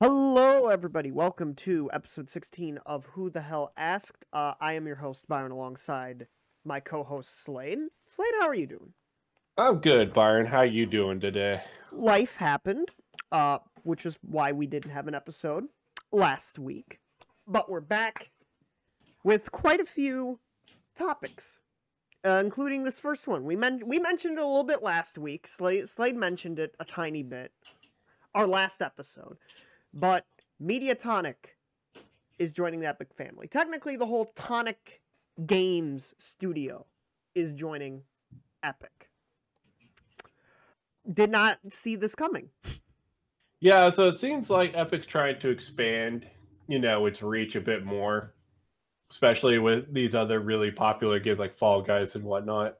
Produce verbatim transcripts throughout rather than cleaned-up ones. Hello, everybody. Welcome to episode sixteen of Who the Hell Asked. Uh, I am your host, Byron, alongside my co-host, Slade. Slade, how are you doing? I'm good, Byron. How are you doing today? Life happened, uh, which is why we didn't have an episode last week. But we're back with quite a few topics, uh, including this first one. We, men we mentioned it a little bit last week. Slade, Slade mentioned it a tiny bit. Our last episode. But MediaTonic is joining the Epic family. Technically, the whole Tonic Games studio is joining Epic. Did not see this coming. Yeah, so it seems like Epic's trying to expand, you know, its reach a bit more, especially with these other really popular games like Fall Guys and whatnot.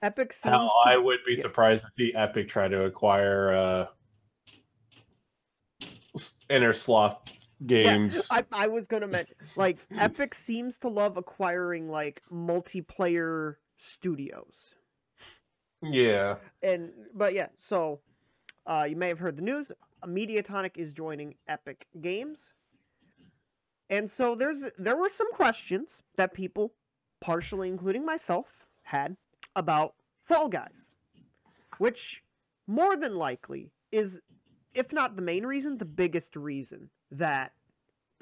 Epic sounds. Now, I would be surprised to see Epic try to acquire. Uh, Innersloth games. Yeah, I, I was gonna mention, like, Epic seems to love acquiring like multiplayer studios. Yeah. And but yeah, so uh, you may have heard the news. MediaTonic is joining Epic Games, and so there's there were some questions that people, partially including myself, had about Fall Guys, which more than likely is. If not the main reason, the biggest reason that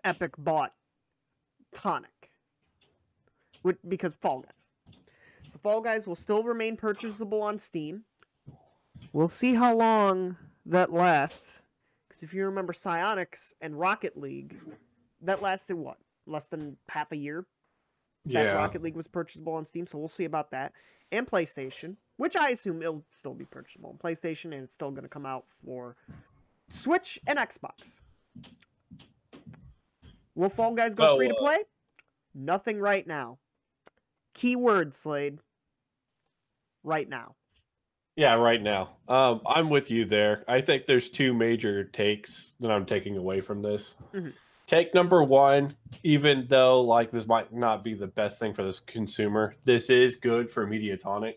Epic bought Tonic. Which, because Fall Guys. So Fall Guys will still remain purchasable on Steam. We'll see how long that lasts. Because if you remember Psyonix and Rocket League, that lasted, what? Less than half a year? Yeah. That Rocket League was purchasable on Steam, so we'll see about that. And PlayStation, which I assume it'll still be purchasable on PlayStation, and it's still going to come out for Switch and Xbox. Will Fall Guys go oh, free to play? Uh, Nothing right now. Keyword, Slade. Right now. Yeah, right now. Um, I'm with you there. I think there's two major takes that I'm taking away from this. Mm-hmm. Take number one, even though like this might not be the best thing for this consumer, this is good for MediaTonic.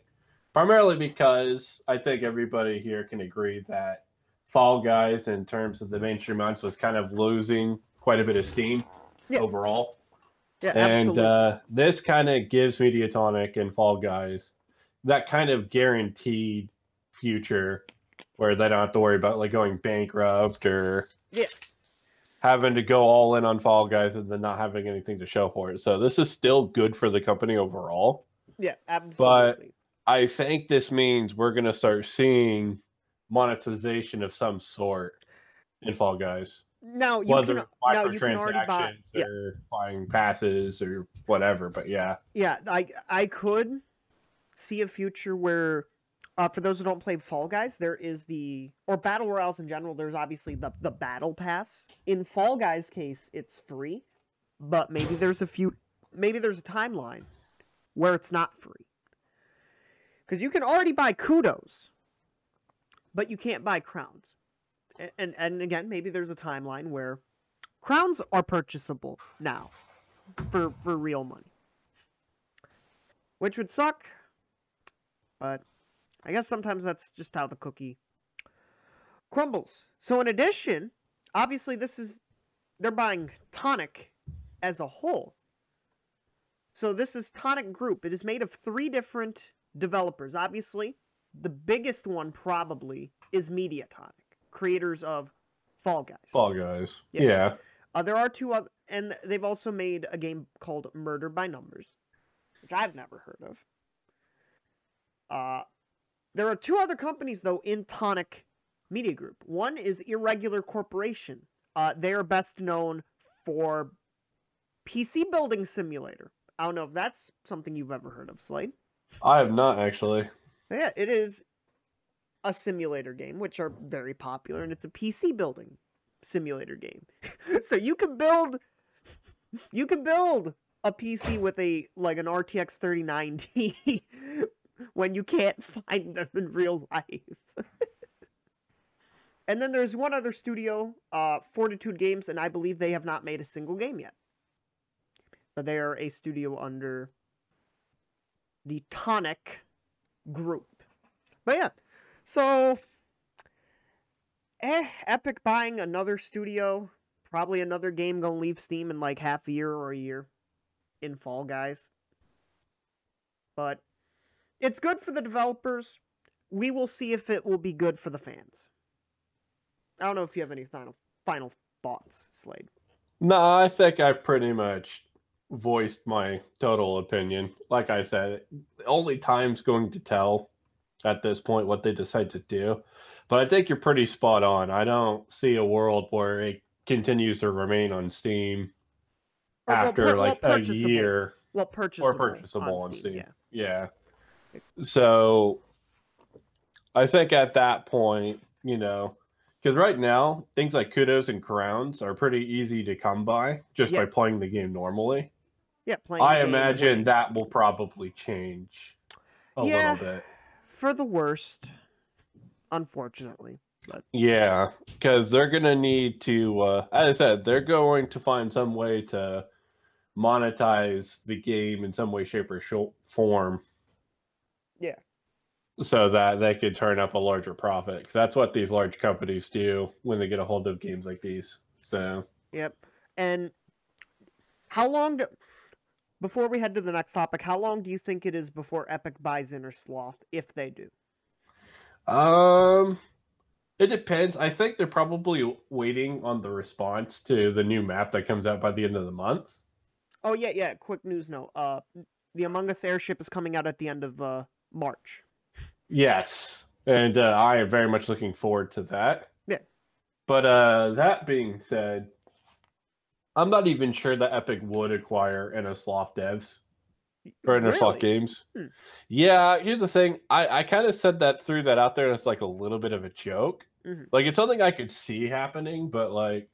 Primarily because I think everybody here can agree that Fall Guys, in terms of the mainstream months, was kind of losing quite a bit of steam yeah. overall. Yeah, and absolutely. Uh, this kind of gives MediaTonic and Fall Guys that kind of guaranteed future where they don't have to worry about like going bankrupt or yeah. having to go all in on Fall Guys and then not having anything to show for it. So this is still good for the company overall. Yeah, absolutely. But I think this means we're going to start seeing monetization of some sort in Fall Guys. Now you Whether can, now you can already buy yeah. or buying passes or whatever, but yeah. Yeah, I I could see a future where uh, for those who don't play Fall Guys, there is the or battle royales in general, there's obviously the the battle pass. In Fall Guys' case, it's free, but maybe there's a few maybe there's a timeline where it's not free. Cuz you can already buy kudos. But you can't buy crowns. And, and and again, maybe there's a timeline where crowns are purchasable now for for real money. Which would suck. But I guess sometimes that's just how the cookie crumbles. So in addition, obviously this is they're buying Tonic as a whole. So this is Tonic Group. It is made of three different developers, obviously. The biggest one probably is MediaTonic, creators of Fall Guys. Fall Guys, yeah. yeah. Uh, there are two other, and they've also made a game called Murder by Numbers, which I've never heard of. Uh, there are two other companies, though, in Tonic Media Group. One is Irregular Corporation. Uh, they are best known for P C Building Simulator. I don't know if that's something you've ever heard of, Slade. I have not, actually. Yeah, it is a simulator game, which are very popular, and it's a P C building simulator game. So you can build, you can build a P C with a like an R T X thirty ninety when you can't find them in real life. And then there's one other studio, uh, Fortitude Games, and I believe they have not made a single game yet. But they are a studio under the Tonic Group. But yeah, so eh, Epic buying another studio. Probably another game gonna leave Steam in like half a year or a year. In Fall Guys. But it's good for the developers. We will see if it will be good for the fans. I don't know if you have any final final thoughts, Slade. Nah, I think I pretty much voiced my total opinion. Like I said, only time's going to tell at this point what they decide to do. But I think you're pretty spot on. I don't see a world where it continues to remain on Steam or after well, like well, a year. Well, purchasable or purchasable on, on Steam. Steam. Yeah. yeah. So I think at that point, you know, because right now things like kudos and crowns are pretty easy to come by just yeah. by playing the game normally. Yeah, playing. I the imagine game. that will probably change a yeah, little bit for the worst, unfortunately. But yeah, because they're gonna need to. Uh, as I said, they're going to find some way to monetize the game in some way, shape, or form. Yeah. So that they could turn up a larger profit. That's what these large companies do when they get a hold of games like these. So. Yep. And how long do, before we head to the next topic, how long do you think it is before Epic buys Innersloth, if they do? Um, it depends. I think they're probably waiting on the response to the new map that comes out by the end of the month. Oh, yeah, yeah. Quick news note. Uh, the Among Us airship is coming out at the end of uh, March. Yes, and uh, I am very much looking forward to that. Yeah. But uh, that being said, I'm not even sure that Epic would acquire Innersloth devs or Innersloth really? games. Hmm. Yeah, here's the thing. I, I kind of said that, threw that out there as like a little bit of a joke. Mm-hmm. Like, it's something I could see happening, but like,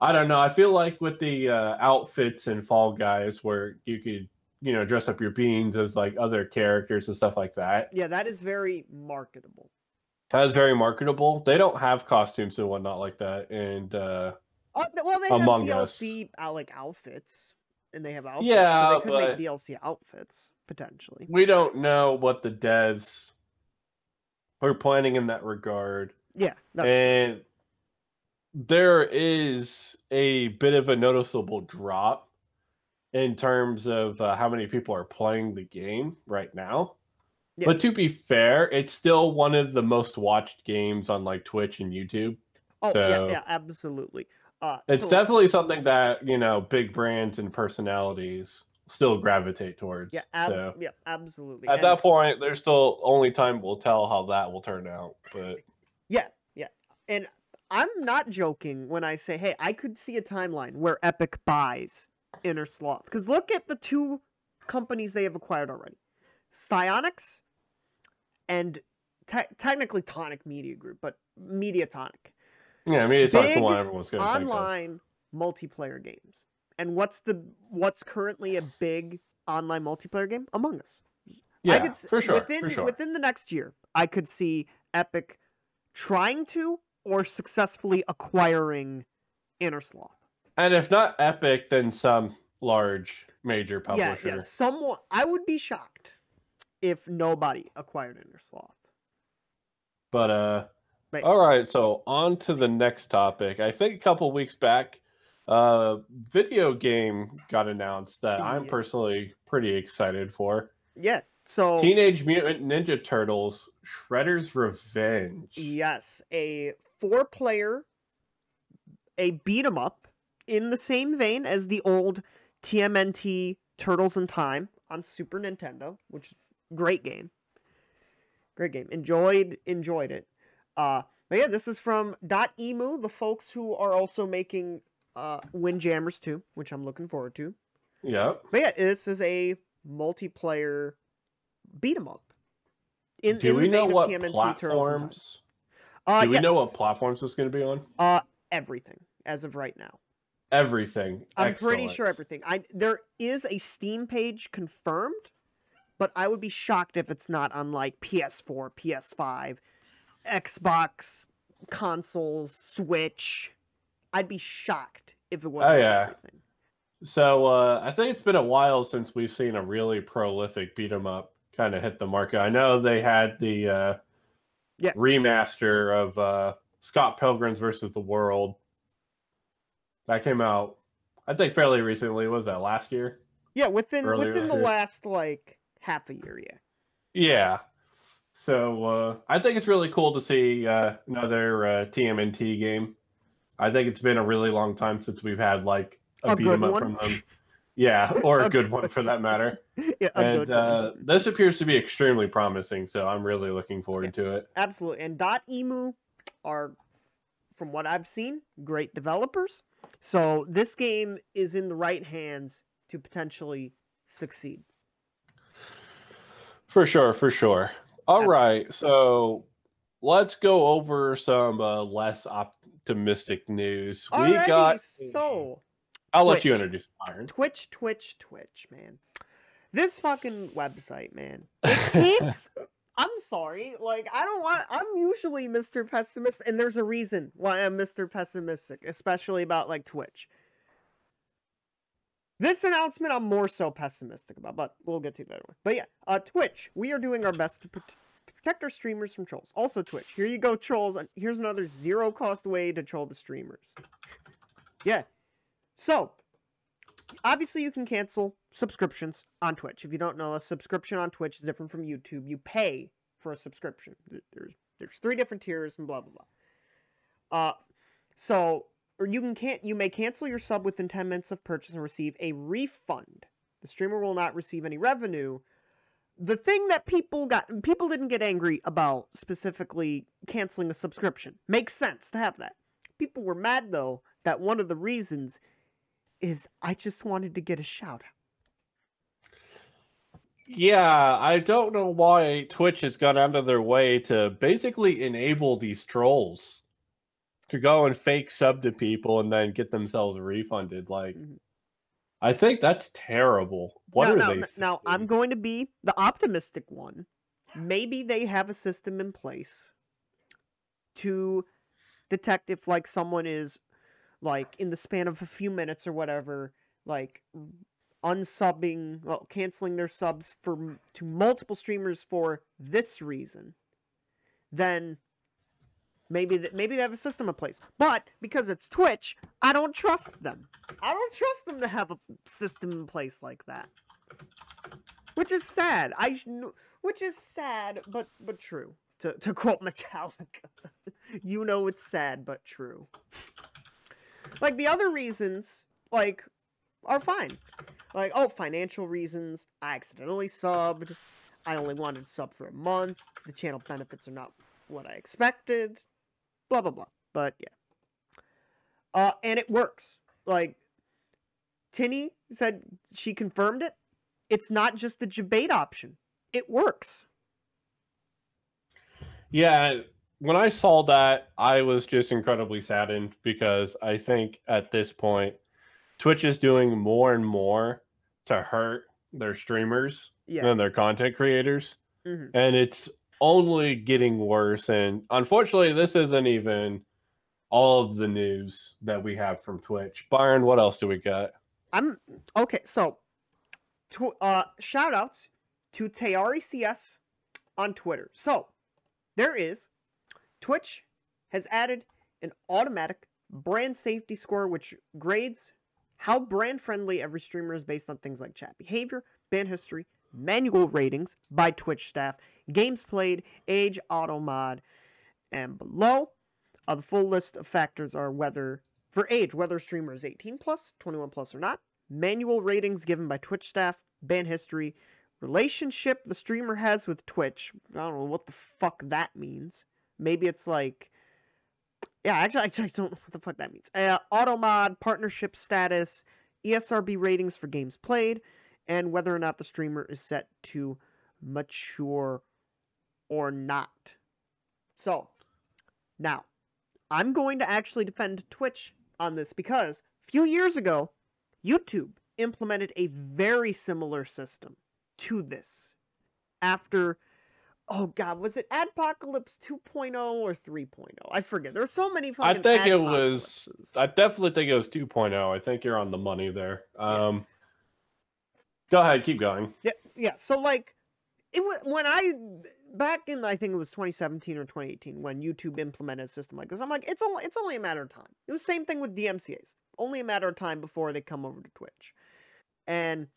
I don't know. I feel like with the uh, outfits in Fall Guys where you could, you know, dress up your beans as like other characters and stuff like that. Yeah, that is very marketable. That is very marketable. They don't have costumes and whatnot like that. And uh, uh well, they Among have D L C uh, like outfits, and they have outfits. Yeah, so they could but make D L C outfits potentially. We don't know what the devs are planning in that regard. Yeah, that's and true. There is a bit of a noticeable drop in terms of uh, how many people are playing the game right now. Yeah. But to be fair, it's still one of the most watched games on like Twitch and YouTube. Oh, so yeah, yeah, absolutely. Uh, it's so definitely something that, you know, big brands and personalities still gravitate towards. Yeah, ab so yeah absolutely. At and that point, there's still only time will tell how that will turn out. But yeah, yeah. And I'm not joking when I say, hey, I could see a timeline where Epic buys Innersloth, because look at the two companies they have acquired already: Psyonix and te technically Tonic Media Group, but MediaTonic. Yeah, MediaTonic's the one everyone's going to think of. Online multiplayer games, and what's the what's currently a big online multiplayer game? Among Us. Yeah, I could, for sure. Within for sure. within the next year, I could see Epic trying to or successfully acquiring Innersloth. And if not Epic, then some large major publisher. Yeah, yeah. Someone, I would be shocked if nobody acquired Innersloth. But, uh, right. all right, so on to the next topic. I think a couple weeks back, a uh, video game got announced that yeah. I'm personally pretty excited for. Yeah, so Teenage Mutant Ninja Turtles Shredder's Revenge. Yes, a four-player, a beat-em-up, in the same vein as the old T M N T Turtles in Time on Super Nintendo, which is a great game. Great game. Enjoyed enjoyed it. Uh, but yeah, this is from .emu, the folks who are also making uh, Windjammers two, which I'm looking forward to. Yeah. But yeah, this is a multiplayer beat-em-up. In, do in we know what T M N T platforms? Uh, do we yes. know what platforms this is going to be on? Uh, everything, as of right now. Everything. I'm Excellent. pretty sure everything. I there is a Steam page confirmed, but I would be shocked if it's not on like P S four, P S five, Xbox, consoles, Switch. I'd be shocked if it wasn't oh, yeah. everything. So uh, I think it's been a while since we've seen a really prolific beat 'em up kind of hit the market. I know they had the uh, yeah. remaster of uh, Scott Pilgrim's versus the World. That came out, I think, fairly recently. Was that last year? Yeah, within Earlier within the year. last like half a year, yeah. Yeah. So uh, I think it's really cool to see uh, another uh, T M N T game. I think it's been a really long time since we've had like a, a beat 'em up one. from them. Yeah, or a, a good, good one for that matter. Yeah, and uh, this appears to be extremely promising, so I'm really looking forward yeah, to it. Absolutely. And Dotemu are, from what I've seen, great developers. So this game is in the right hands to potentially succeed. For sure, for sure. All right, so let's go over some uh, less optimistic news. Alrighty, we got. So, I'll Twitch. let you introduce Byron. Twitch, Twitch, Twitch, man. This fucking website, man. It keeps. I'm sorry, like I don't want. I'm usually Mister Pessimist, and there's a reason why I'm Mister Pessimistic, especially about like Twitch. This announcement I'm more so pessimistic about, but we'll get to that one. But yeah, uh, Twitch, we are doing our best to pr protect our streamers from trolls. Also, Twitch, here you go, trolls. Here's another zero-cost way to troll the streamers. Yeah. So, obviously you can cancel subscriptions on Twitch. If you don't know, a subscription on Twitch is different from YouTube. You pay for a subscription. There's, there's three different tiers and blah, blah, blah. Uh, so... Or you can can't you may cancel your sub within ten minutes of purchase and receive a refund. The streamer will not receive any revenue. The thing that people got people didn't get angry about specifically canceling a subscription. Makes sense to have that. People were mad though that one of the reasons is I just wanted to get a shout out. Yeah, I don't know why Twitch has gone out of their way to basically enable these trolls to go and fake sub to people and then get themselves refunded. Like, mm-hmm. I think that's terrible. What now, are now, they? Now, now, I'm going to be the optimistic one. Maybe they have a system in place to detect if, like, someone is, like, in the span of a few minutes or whatever, like, unsubbing, well, canceling their subs for to multiple streamers for this reason. Then... Maybe that maybe they have a system in place, but because it's Twitch, I don't trust them. I don't trust them to have a system in place like that, which is sad. I which is sad, but but true. To to quote Metallica, you know it's sad but true. Like the other reasons, like are fine. Like oh, financial reasons. I accidentally subbed. I only wanted to sub for a month. The channel benefits are not what I expected. Blah, blah, blah. But, yeah. Uh, and it works. Like, Tinny said she confirmed it. It's not just the debate option. It works. Yeah, when I saw that, I was just incredibly saddened because I think at this point, Twitch is doing more and more to hurt their streamers yeah. and their content creators. Mm-hmm. And it's only getting worse, and unfortunately this isn't even all of the news that we have from Twitch. Byron, what else do we got? I'm okay, so to, uh shout outs to Tayari C S on Twitter. So there is Twitch has added an automatic brand safety score which grades how brand friendly every streamer is based on things like chat behavior, ban history, manual ratings by Twitch staff, games played, age, auto mod, and below. Uh, the full list of factors are whether, for age, whether a streamer is eighteen plus, twenty-one plus or not, manual ratings given by Twitch staff, ban history, relationship the streamer has with Twitch. I don't know what the fuck that means. Maybe it's like, yeah, actually, I don't know what the fuck that means. Uh, auto mod, partnership status, E S R B ratings for games played, and whether or not the streamer is set to mature or not. So, now, I'm going to actually defend Twitch on this because a few years ago, YouTube implemented a very similar system to this. After, oh god, was it Adpocalypse two point oh or three point oh? I forget. There are so many fucking I think it was, I definitely think it was two point oh. I think you're on the money there. Um... Yeah. Go ahead, keep going. Yeah, yeah. So like, it when I back in, I think it was twenty seventeen or twenty eighteen, when YouTube implemented a system like this, I'm like, it's only, it's only a matter of time. It was the same thing with D M C As. Only a matter of time before they come over to Twitch. And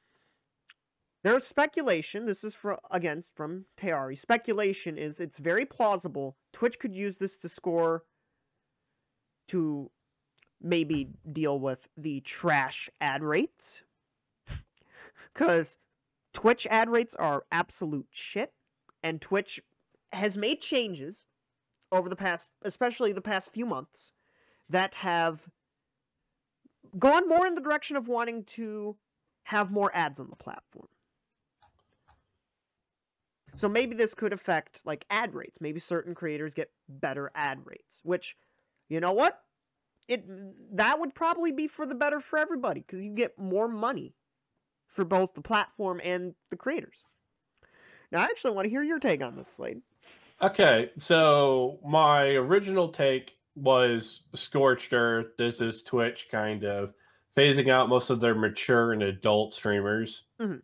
there's speculation, this is from, again, from Tayari, speculation is it's very plausible Twitch could use this to score to maybe deal with the trash ad rates. Because Twitch ad rates are absolute shit. And Twitch has made changes over the past, especially the past few months, that have gone more in the direction of wanting to have more ads on the platform. So maybe this could affect, like, ad rates. Maybe certain creators get better ad rates. Which, you know what? It that would probably be for the better for everybody. Because you get more money for both the platform and the creators. Now, I actually want to hear your take on this, Slade. Okay, so my original take was scorched earth. This is Twitch kind of phasing out most of their mature and adult streamers mm-hmm.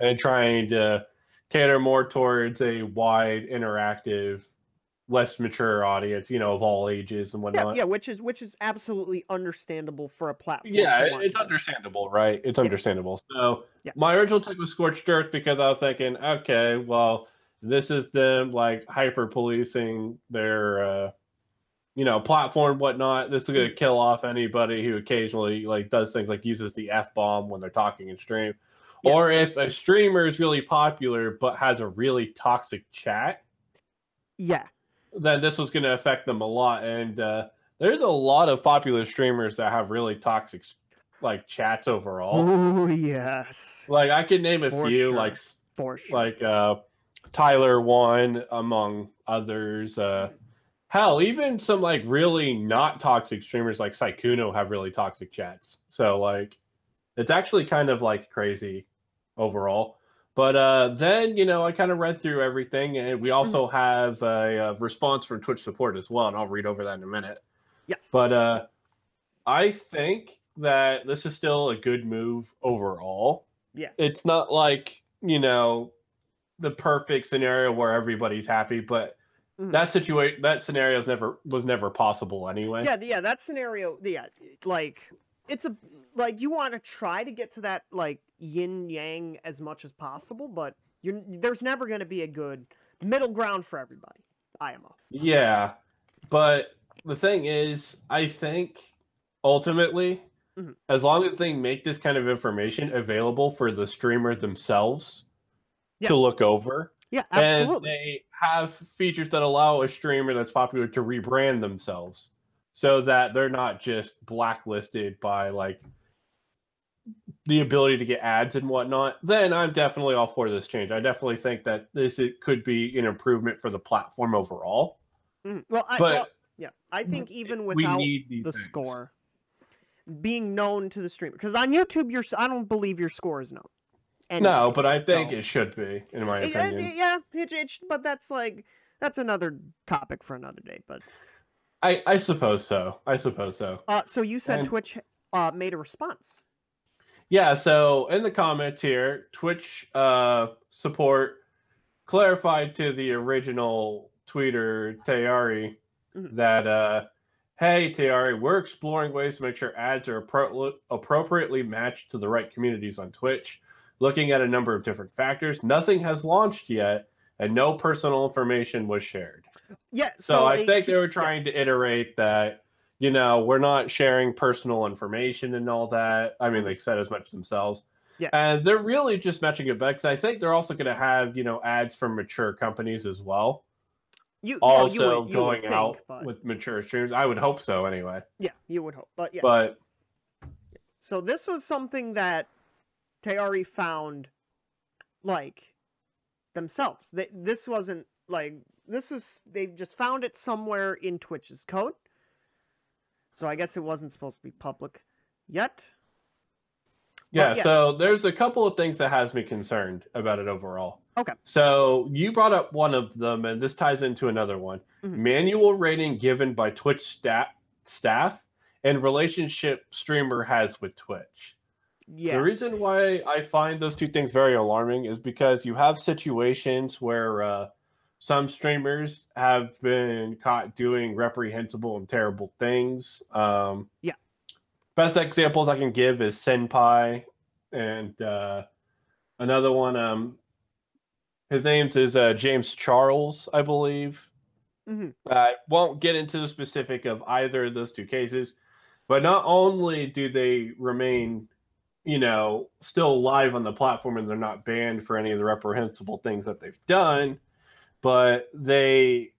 and trying to cater more towards a wide, interactive, less mature audience, you know, of all ages and whatnot. Yeah, yeah which is which is absolutely understandable for a platform. Yeah, it, it's understandable, right? It's yeah. understandable. So yeah. my original take was scorched earth because I was thinking, okay, well, this is them like hyper policing their, uh, you know, platform, whatnot. This is going to kill off anybody who occasionally like does things like uses the F bomb when they're talking in stream, yeah. or if a streamer is really popular but has a really toxic chat. Yeah. Then this was going to affect them a lot, and uh, there's a lot of popular streamers that have really toxic, like chats overall. Oh yes, like I could name a For few, sure. like For sure. like uh, Tyler One among others. Uh, hell, even some like really not toxic streamers like Psykuno have really toxic chats. So like, it's actually kind of like crazy overall. But uh, then, you know, I kind of read through everything, and we also mm-hmm. have a, a response from Twitch support as well, and I'll read over that in a minute. Yes. But uh, I think that this is still a good move overall. Yeah. It's not like, you know, the perfect scenario where everybody's happy, but mm-hmm. that situation, that scenario is never was never possible anyway. Yeah, yeah, that scenario, yeah, like it's a like you want to try to get to that like yin yang as much as possible, but you're there's never going to be a good middle ground for everybody. I M O. Yeah, but the thing is, I think ultimately, mm-hmm. as long as they make this kind of information available for the streamer themselves yeah. to look over, yeah, absolutely, and they have features that allow a streamer that's popular to rebrand themselves so that they're not just blacklisted by like the ability to get ads and whatnot, then I'm definitely all for this change. I definitely think that this it could be an improvement for the platform overall. Mm, well, I, but well, yeah, I think even without the things. score being known to the streamer, because on YouTube, you're I don't believe your score is known. Anyway, no, but I think so. It should be, in my it, opinion. It, yeah, it, it, but that's like that's another topic for another day. But I I suppose so. I suppose so. Uh, so you said and... Twitch uh, made a response. Yeah, so in the comments here, Twitch uh, support clarified to the original tweeter, Tayari, mm-hmm. that, uh, hey, Tayari, we're exploring ways to make sure ads are appro appropriately matched to the right communities on Twitch, looking at a number of different factors. Nothing has launched yet, and no personal information was shared. Yeah, So, so I think they were trying yeah. to iterate that, you know, we're not sharing personal information and all that. I mean, they said as much themselves. Yeah. And they're really just matching it back, because I think they're also going to have, you know, ads from mature companies as well. You Also yeah, you would, you going think, out but... with mature streamers. I would hope so anyway. Yeah, you would hope. But yeah. But... So this was something that Tayari found, like, themselves. They, this wasn't, like, this was, they just found it somewhere in Twitch's code. So I guess it wasn't supposed to be public yet. Yeah, yeah, so there's a couple of things that has me concerned about it overall. Okay. So you brought up one of them, and this ties into another one. Mm-hmm. Manual rating given by Twitch staff, staff and relationship streamer has with Twitch. Yeah. The reason why I find those two things very alarming is because you have situations where uh, Some streamers have been caught doing reprehensible and terrible things. Um, yeah. Best examples I can give is Senpai, and uh, another one. Um, his name is uh, James Charles, I believe. Mm-hmm. I won't get into the specific of either of those two cases, but not only do they remain, you know, still live on the platform and they're not banned for any of the reprehensible things that they've done, but they,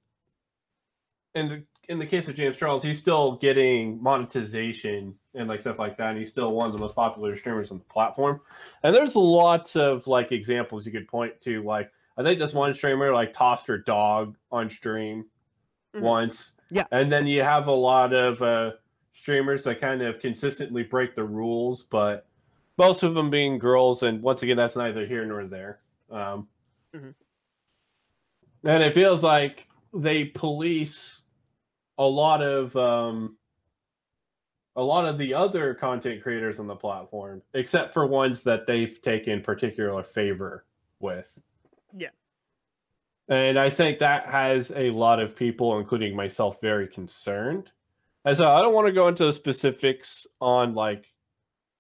in the, in the case of James Charles, he's still getting monetization and like stuff like that, and he's still one of the most popular streamers on the platform. And there's lots of like examples you could point to. Like, I think this one streamer like tossed her dog on stream mm-hmm. once. Yeah. And then you have a lot of uh, streamers that kind of consistently break the rules, but most of them being girls, and once again, that's neither here nor there. Um, mm-hmm. And it feels like they police a lot of um, a lot of the other content creators on the platform, except for ones that they've taken particular favor with. Yeah. And I think that has a lot of people, including myself, very concerned. And so I don't want to go into the specifics on like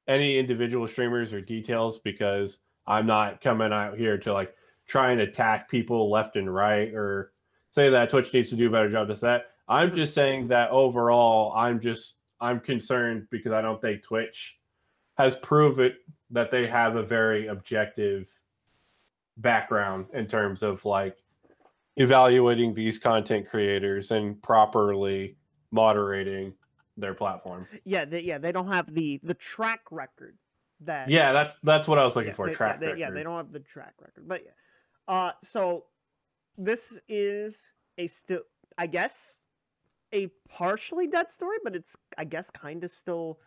any individual streamers or details, because I'm not coming out here to like try and attack people left and right or say that Twitch needs to do a better job. Just that I'm just saying that overall, I'm just, I'm concerned because I don't think Twitch has proven that they have a very objective background in terms of like evaluating these content creators and properly moderating their platform. Yeah, they, yeah, they don't have the the track record that. Yeah, that's that's what I was looking yeah, for. They, track yeah, they, record. Yeah, they don't have the track record. But yeah, uh, so this is a still, I guess, a partially dead story, but it's I guess kind of still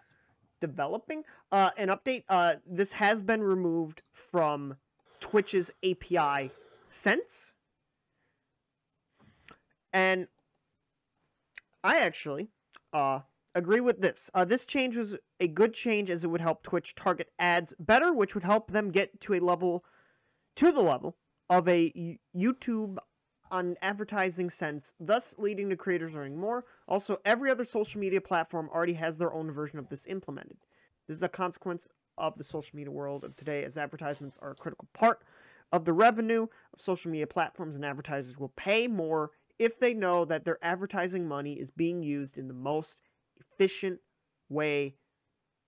developing. Uh, an update. Uh, this has been removed from Twitch's A P I since, and I actually uh. agree with this. Uh, this change was a good change, as it would help Twitch target ads better, which would help them get to a level, to the level of a YouTube on advertising sense, thus leading to creators earning more. Also, every other social media platform already has their own version of this implemented. This is a consequence of the social media world of today, as advertisements are a critical part of the revenue of social media platforms, and advertisers will pay more if they know that their advertising money is being used in the most efficient way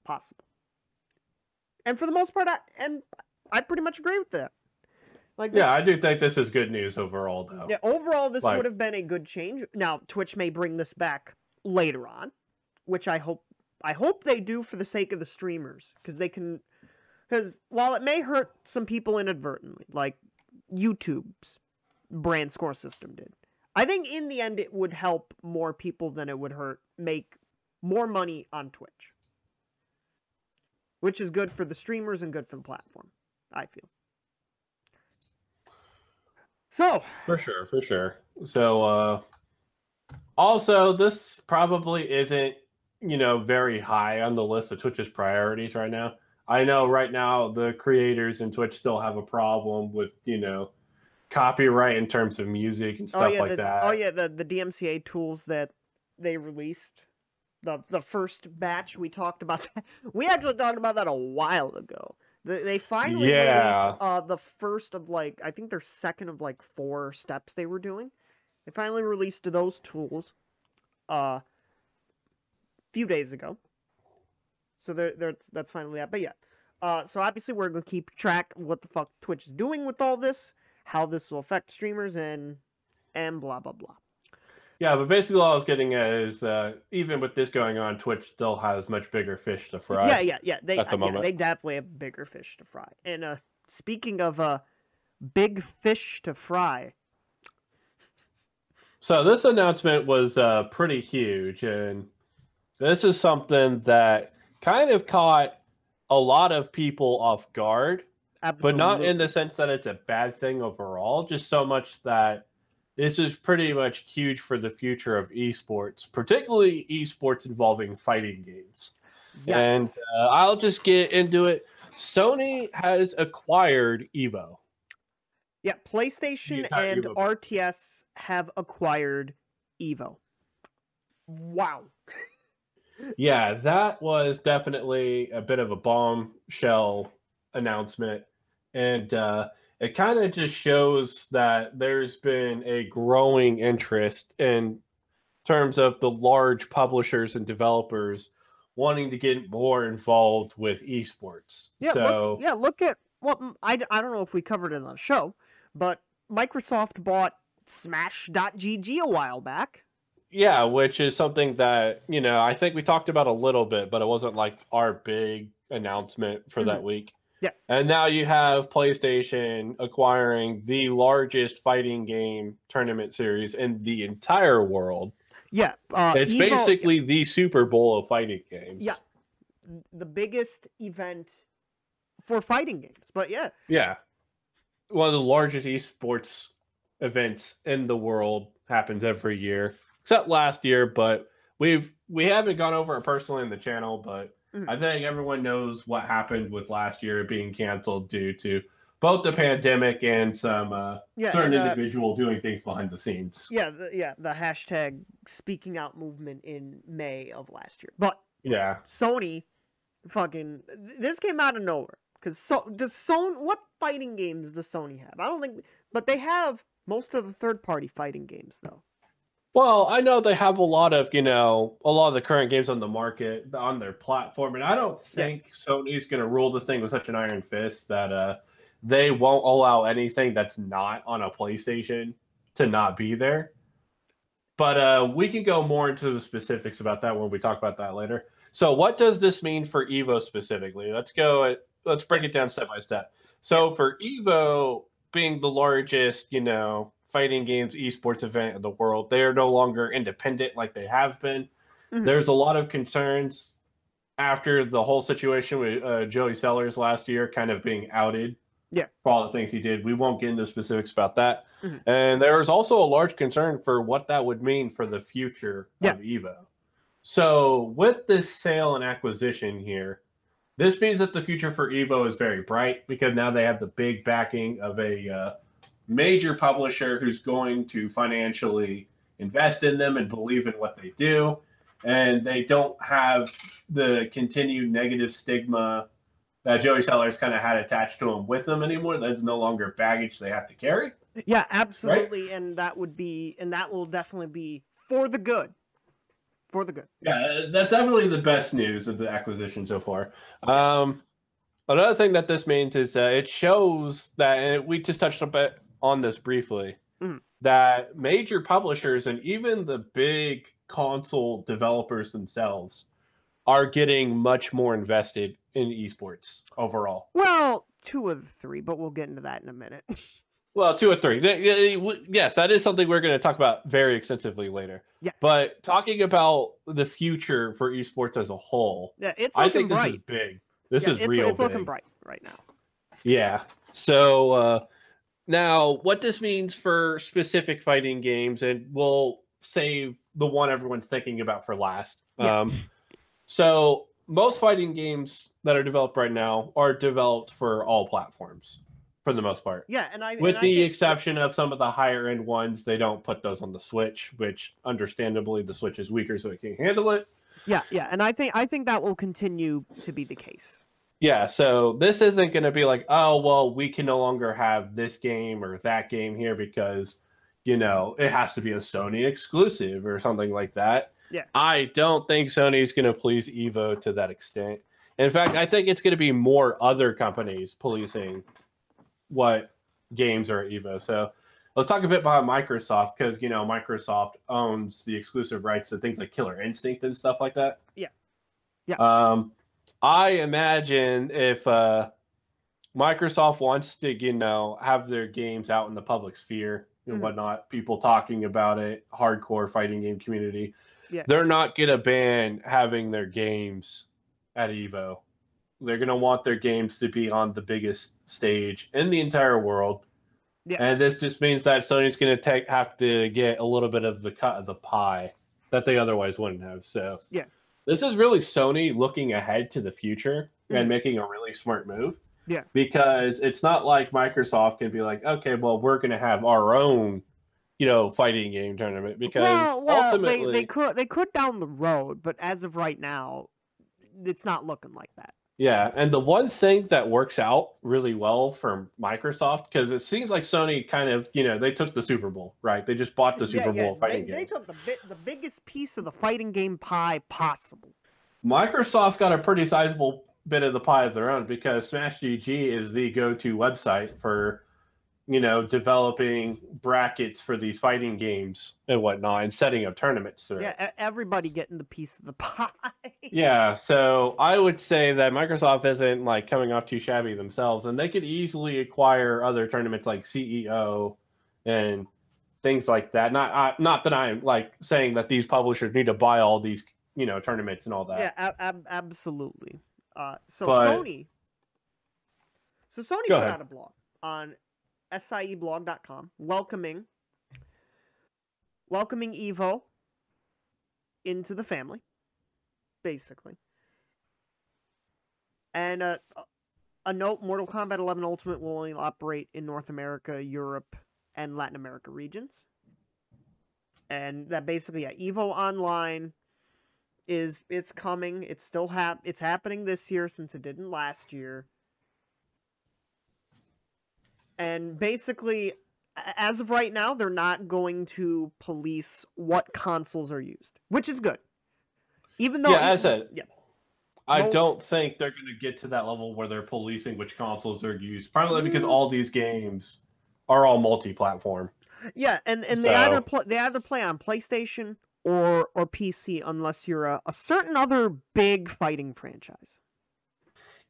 possible. And for the most part, I, and I pretty much agree with that. Like, this, yeah, I do think this is good news overall, though. Yeah, overall, this like, would have been a good change. Now, Twitch may bring this back later on, which I hope I hope they do for the sake of the streamers, because they can, because while it may hurt some people inadvertently, like YouTube's brand score system did, I think in the end it would help more people than it would hurt make more money on Twitch, which is good for the streamers and good for the platform, I feel. So for sure, for sure. So uh, also, this probably isn't, you know, very high on the list of Twitch's priorities right now. I know right now the creators in Twitch still have a problem with, you know, copyright in terms of music and stuff oh, yeah, like the, that. Oh yeah, the the D M C A tools that they released. The, the first batch, we talked about that. We actually talked about that a while ago. They, they finally yeah. released uh, the first of, like, I think their second of, like, four steps they were doing. They finally released those tools uh, a few days ago. So they're, they're, that's finally that. But yeah, uh, so obviously we're going to keep track of what the fuck Twitch is doing with all this, how this will affect streamers, and, and blah, blah, blah. Yeah, but basically all I was getting at is uh, even with this going on, Twitch still has much bigger fish to fry. Yeah, yeah, yeah. They, at the uh, moment. Yeah, they definitely have bigger fish to fry. And uh, speaking of uh, big fish to fry. So this announcement was uh, pretty huge. And this is something that kind of caught a lot of people off guard. Absolutely. But not in the sense that it's a bad thing overall, just so much that this is pretty much huge for the future of esports, particularly esports involving fighting games. Yes. And uh, I'll just get into it. Sony has acquired Evo. Yeah, PlayStation and Evo. R T S have acquired Evo. Wow. Yeah, that was definitely a bit of a bombshell announcement. And uh, it kind of just shows that there's been a growing interest in terms of the large publishers and developers wanting to get more involved with esports. Yeah, so, look, yeah, look at what... Well, I, I don't know if we covered it on the show, but Microsoft bought Smash dot G G a while back. Yeah, which is something that, you know, I think we talked about a little bit, but it wasn't like our big announcement for mm-hmm. that week. Yeah. And now you have PlayStation acquiring the largest fighting game tournament series in the entire world. Yeah. Uh, it's Evo, basically yeah. the Super Bowl of fighting games. Yeah. The biggest event for fighting games, but yeah. Yeah. One of the largest esports events in the world happens every year. Except last year, but we've we haven't gone over it personally in the channel, but mm-hmm. I think everyone knows what happened with last year being canceled due to both the pandemic and some uh, yeah, certain and, uh, individual doing things behind the scenes. Yeah, the, yeah, the hashtag speaking out movement in May of last year. But yeah, Sony, fucking this came out of nowhere because so the Sony what fighting games does Sony have? I don't think, but they have most of the third party fighting games though. Well, I know they have a lot of, you know, a lot of the current games on the market, on their platform, and I don't think yeah. Sony's going to rule this thing with such an iron fist that uh, they won't allow anything that's not on a PlayStation to not be there. But uh, we can go more into the specifics about that when we talk about that later. So what does this mean for Evo specifically? Let's go, at, let's break it down step by step. So for Evo being the largest, you know, fighting games esports event in the world, they are no longer independent like they have been. Mm-hmm. There's a lot of concerns after the whole situation with uh, Joey Sellers last year kind of being outed yeah. for all the things he did. We won't get into specifics about that. Mm-hmm. And there was also a large concern for what that would mean for the future yeah. of Evo. So with this sale and acquisition here, this means that the future for Evo is very bright because now they have the big backing of a uh, major publisher who's going to financially invest in them and believe in what they do, and they don't have the continued negative stigma that Joey Sellers kind of had attached to him with them anymore. That's no longer baggage they have to carry. Yeah, absolutely, right? And that would be, and that will definitely be for the good. For the good. Yeah, that's definitely the best news of the acquisition so far. Um, another thing that this means is uh, it shows that, and we just touched a bit on this briefly, mm. that major publishers and even the big console developers themselves are getting much more invested in esports overall. Well, two of the three, but we'll get into that in a minute. Well, two or three. Yes, that is something we're going to talk about very extensively later. Yeah. But talking about the future for esports as a whole, yeah, it's I think this bright. is big. This yeah, is it's, real It's big. looking bright right now. Yeah. So... Uh, now, what this means for specific fighting games, and we'll save the one everyone's thinking about for last. Yeah. Um, so, most fighting games that are developed right now are developed for all platforms, for the most part. Yeah, and I with and the I exception of some of the higher end ones, they don't put those on the Switch, which understandably the Switch is weaker, so it can't handle it. Yeah, yeah, and I think I think that will continue to be the case. Yeah, so this isn't going to be like, oh, well, we can no longer have this game or that game here because, you know, it has to be a Sony exclusive or something like that. Yeah. I don't think Sony's going to please Evo to that extent. In fact, I think it's going to be more other companies policing what games are at Evo. So let's talk a bit about Microsoft because, you know, Microsoft owns the exclusive rights to things like Killer Instinct and stuff like that. Yeah. Yeah. Um, I imagine if uh, Microsoft wants to, you know, have their games out in the public sphere and mm-hmm. whatnot, people talking about it, hardcore fighting game community, yeah. they're not going to ban having their games at Evo. They're going to want their games to be on the biggest stage in the entire world. Yeah. And this just means that Sony's going to have to get a little bit of the cut of the pie that they otherwise wouldn't have. So, yeah. This is really Sony looking ahead to the future mm-hmm. and making a really smart move. Yeah. Because it's not like Microsoft can be like, okay, well, we're going to have our own, you know, fighting game tournament. Because well, well, ultimately, they, they could they could down the road, but as of right now, it's not looking like that. Yeah, and the one thing that works out really well for Microsoft, because it seems like Sony kind of, you know, they took the Super Bowl, right? They just bought the Super yeah, yeah. Bowl fighting they, game. They took the, bi the biggest piece of the fighting game pie possible. Microsoft's got a pretty sizable bit of the pie of their own, because Smash G G is the go-to website for, you know, developing brackets for these fighting games and whatnot, and setting up tournaments. Through. Yeah, everybody getting the piece of the pie. Yeah, so I would say that Microsoft isn't like coming off too shabby themselves, and they could easily acquire other tournaments like C E O and things like that. Not, I, not that I'm like saying that these publishers need to buy all these, you know, tournaments and all that. Yeah, ab absolutely. Uh, so but, Sony, so Sony put ahead. out a blog on S I E blog dot com welcoming welcoming Evo into the family, basically. And uh, a note, Mortal Kombat eleven Ultimate will only operate in North America, Europe, and Latin America regions. And that basically, yeah, Evo Online is, it's coming, it's still hap it's happening this year since it didn't last year. And basically, as of right now, they're not going to police what consoles are used, which is good. Even though, yeah, as I said, yeah, I no, don't think they're going to get to that level where they're policing which consoles are used, primarily because all these games are all multi-platform. Yeah, and and so. they either play they either play on PlayStation or or P C, unless you're a, a certain other big fighting franchise.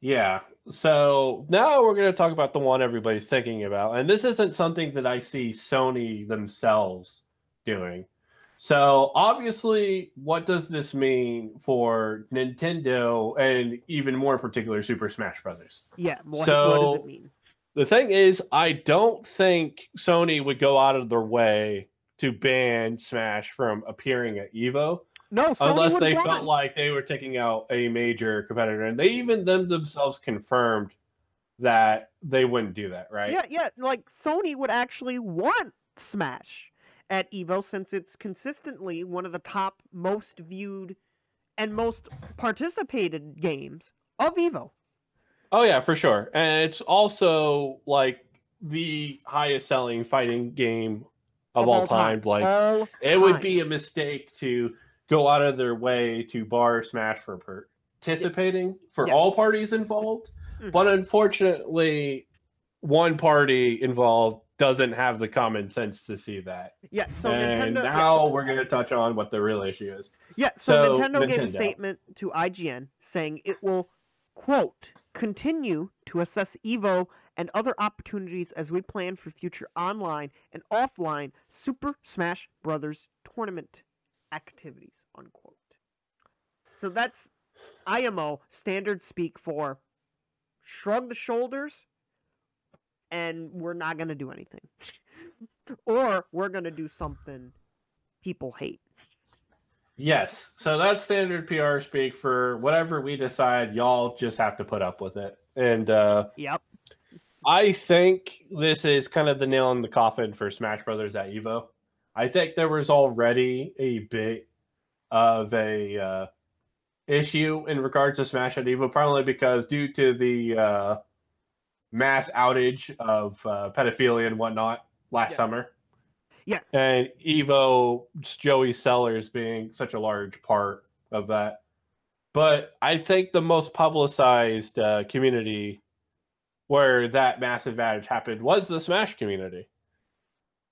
Yeah, so now we're going to talk about the one everybody's thinking about. And this isn't something that I see Sony themselves doing. So obviously, what does this mean for Nintendo and even more in particular Super Smash Brothers? Yeah, what, so, what does it mean? The thing is, I don't think Sony would go out of their way to ban Smash from appearing at Evo. No, unless they felt like they were taking out a major competitor, and they even them themselves confirmed that they wouldn't do that, right? Yeah, yeah. Like Sony would actually want Smash at Evo, since it's consistently one of the top most viewed and most participated games of Evo. Oh yeah, for sure, and it's also like the highest selling fighting game of, of all, all time. time. Like all it time. would be a mistake to go out of their way to bar Smash for participating yeah. for yeah. all parties involved. Mm-hmm. But unfortunately, one party involved doesn't have the common sense to see that. Yeah, so and Nintendo, now yeah. we're going to touch on what the real issue is. Yeah, so, so Nintendo, Nintendo gave a statement to I G N saying it will, quote, continue to assess Evo and other opportunities as we plan for future online and offline Super Smash Brothers tournament activities, unquote. So that's I M O standard speak for shrug the shoulders and we're not going to do anything. Or we're going to do something people hate. Yes. So that's standard P R speak for whatever we decide, y'all just have to put up with it. And uh, yep. I think this is kind of the nail in the coffin for Smash Brothers at Evo. I think there was already a bit of a uh, issue in regards to Smash at Evo, primarily because due to the uh, mass outage of uh, pedophilia and whatnot last yeah. summer. Yeah. And Evo, Joey Sellers being such a large part of that. But I think the most publicized uh, community where that massive outage happened was the Smash community.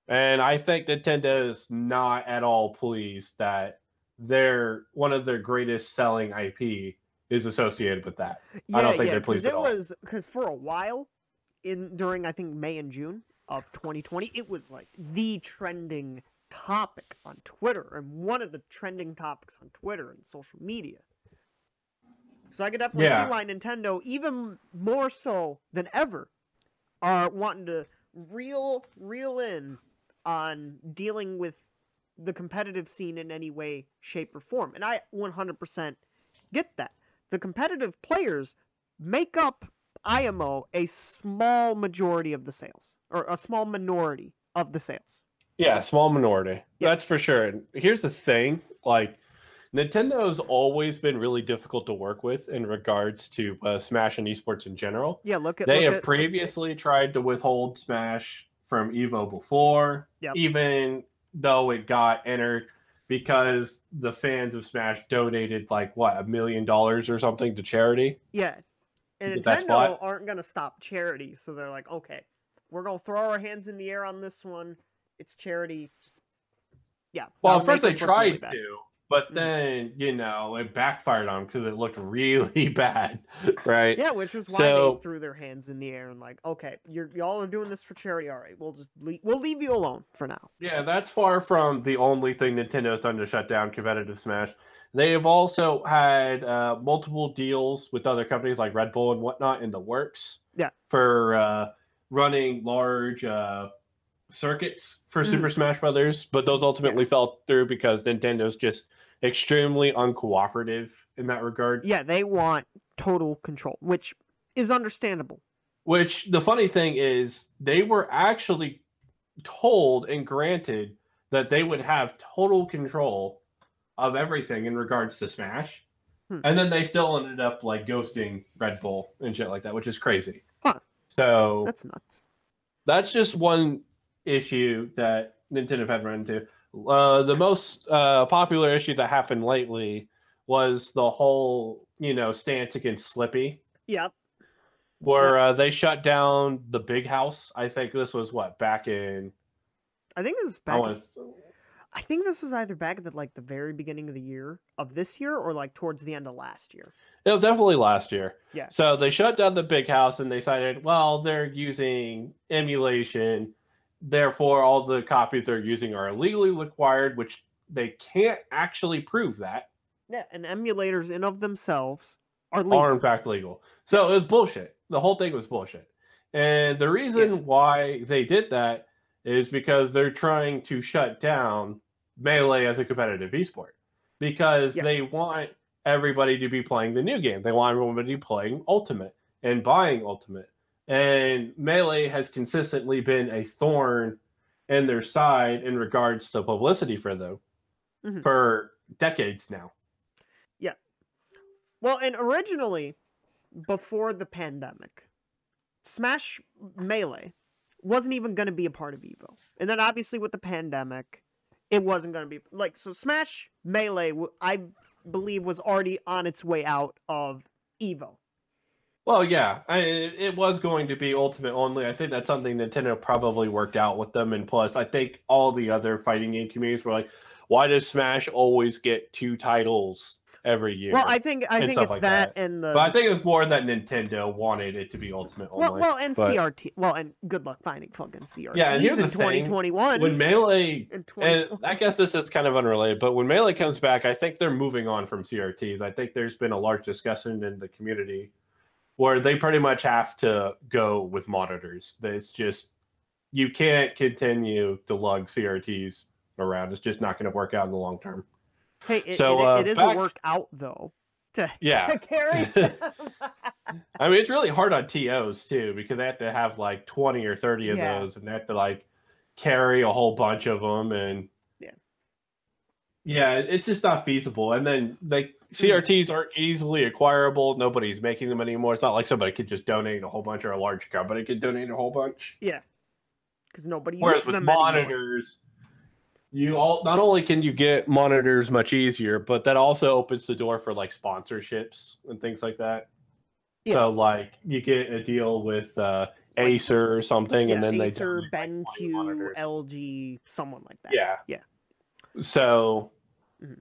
And I think Nintendo is not at all pleased that their one of their greatest selling I P is associated with that. Yeah, I don't think yeah, they're pleased at all. It was because for a while, in during I think May and June of twenty twenty, it was like the trending topic on Twitter, and one of the trending topics on Twitter and social media. So I could definitely yeah. see why Nintendo, even more so than ever, are wanting to reel reel in on dealing with the competitive scene in any way, shape, or form. And I one hundred percent get that. The competitive players make up I M O a small majority of the sales, or a small minority of the sales. Yeah, small minority. Yeah. That's for sure. Here's the thing, like, Nintendo's always been really difficult to work with in regards to uh, Smash and esports in general. Yeah, look at... They look have at, previously at, tried to withhold Smash from Evo before, yep. even though it got entered because the fans of Smash donated, like, what, a million dollars or something to charity? Yeah. And Nintendo aren't going to stop charity, so they're like, okay, we're going to throw our hands in the air on this one. It's charity. Yeah. Well, at first they tried really to. But then, you know, it backfired on them because it looked really bad, right? Yeah, which is why so, they threw their hands in the air and like, okay, you're, y'all are doing this for charity, all right, we'll just leave, we'll leave you alone for now. Yeah, that's far from the only thing Nintendo's done to shut down competitive Smash. They have also had uh, multiple deals with other companies like Red Bull and whatnot in the works. Yeah. For uh, running large... Uh, circuits for Super Smash Brothers, but those ultimately yeah. fell through because Nintendo's just extremely uncooperative in that regard. Yeah, they want total control, which is understandable. Which, the funny thing is, they were actually told and granted that they would have total control of everything in regards to Smash, hmm. and then they still ended up, like, ghosting Red Bull and shit like that, which is crazy. Huh. So... That's nuts. That's just one... issue that Nintendo had run into. Uh, the most uh, popular issue that happened lately was the whole, you know, stance against Slippi. Yep. Where yep. Uh, they shut down the Big House. I think this was what back in. I think this was back. I, wanna... I think this was either back at the, like the very beginning of the year of this year, or like towards the end of last year. It was definitely last year. Yeah. So they shut down the Big House, and they decided, well, they're using emulation. Therefore, all the copies they're using are illegally required, which they can't actually prove that. Yeah, and emulators in of themselves are legal. Are in fact legal. So it was bullshit. The whole thing was bullshit. And the reason yeah. why they did that is because they're trying to shut down Melee as a competitive esport. Because yeah. they want everybody to be playing the new game. They want everyone to be playing Ultimate and buying Ultimate. And Melee has consistently been a thorn in their side in regards to publicity for them mm-hmm. for decades now. Yeah. Well, and originally, before the pandemic, Smash Melee wasn't even going to be a part of Evo. And then obviously with the pandemic, it wasn't going to be... like so Smash Melee, I believe, was already on its way out of Evo. Well, yeah, I, it was going to be Ultimate only. I think that's something Nintendo probably worked out with them. And plus, I think all the other fighting game communities were like, why does Smash always get two titles every year? Well, I think I and think it's like that, that and the... But I think it was more that Nintendo wanted it to be Ultimate only. Well, well and but... C R T. Well, and good luck finding fucking C R T. Yeah, and here's in the twenty twenty-one. Thing. When Melee... And I guess this is kind of unrelated, but when Melee comes back, I think they're moving on from C R Ts. I think there's been a large discussion in the community... where they pretty much have to go with monitors. It's just, you can't continue to lug C R Ts around. It's just not going to work out in the long term. Hey, it, so, it, uh, it is back... a workout, though, to, yeah. to carry them. I mean, it's really hard on T Os, too, because they have to have, like, twenty or thirty of yeah. those, and they have to, like, carry a whole bunch of them. And yeah, yeah it's just not feasible. And then they... C R Ts aren't easily acquirable. Nobody's making them anymore. It's not like somebody could just donate a whole bunch or a large company could donate a whole bunch. Yeah, because nobody uses them anymore. Whereas with monitors, you all not only can you get monitors much easier, but that also opens the door for like sponsorships and things like that. Yeah. So like you get a deal with uh, Acer or something, yeah, and then Acer, they donate, like, BenQ, L G, someone like that. Yeah, yeah. So. Mm-hmm.